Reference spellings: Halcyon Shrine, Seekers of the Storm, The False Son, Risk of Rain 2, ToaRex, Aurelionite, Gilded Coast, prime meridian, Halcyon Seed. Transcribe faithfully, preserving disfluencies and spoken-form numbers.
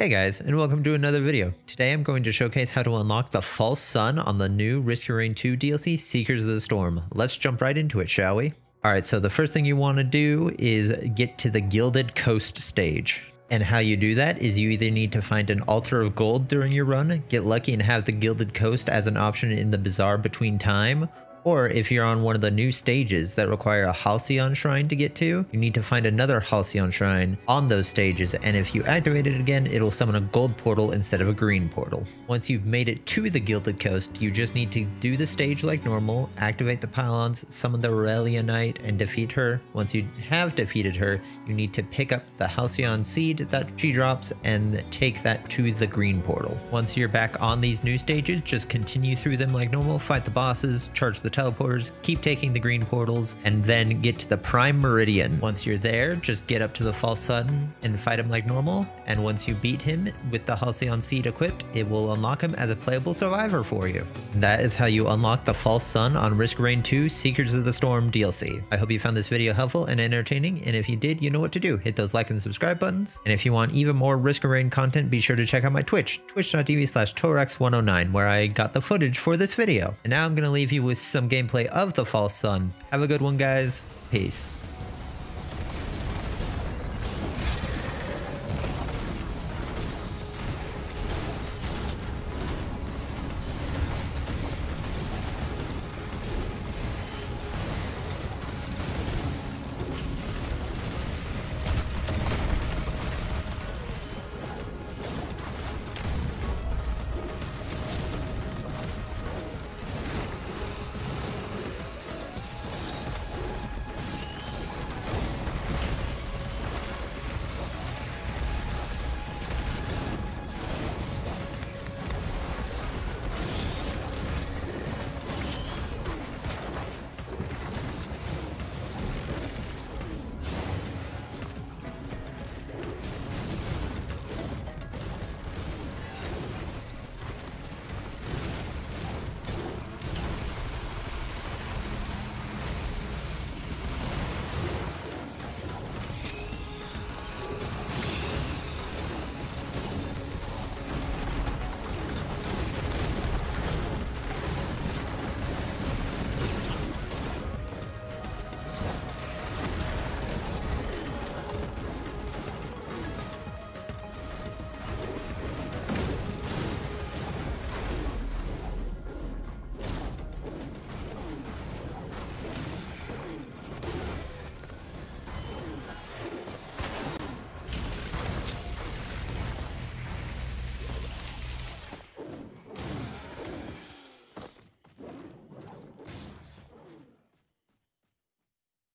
Hey guys, and welcome to another video. Today I'm going to showcase how to unlock the False Son on the new Risk of Rain two D L C, Seekers of the Storm. Let's jump right into it, shall we? Alright, so the first thing you want to do is get to the Gilded Coast stage. And how you do that is you either need to find an altar of gold during your run, get lucky and have the Gilded Coast as an option in the bazaar between time, or if you're on one of the new stages that require a Halcyon Shrine to get to, you need to find another Halcyon Shrine on those stages, and if you activate it again, it'll summon a gold portal instead of a green portal. Once you've made it to the Gilded Coast, you just need to do the stage like normal, activate the pylons, summon the Aurelionite, and defeat her. Once you have defeated her, you need to pick up the Halcyon Seed that she drops and take that to the green portal. Once you're back on these new stages, just continue through them like normal, fight the bosses, charge the teleporters, keep taking the green portals, and then get to the Prime Meridian. Once you're there, just get up to the False Son and fight him like normal, and once you beat him with the Halcyon Seed equipped, it will unlock him as a playable survivor for you. And that is how you unlock the False Son on Risk of Rain two Seekers of the Storm D L C. I hope you found this video helpful and entertaining, and if you did, you know what to do. Hit those like and subscribe buttons, and if you want even more Risk of Rain content, be sure to check out my Twitch, twitch dot t v slash torex one oh nine, where I got the footage for this video. And now I'm going to leave you with some gameplay of the False Son. Have a good one, guys. Peace.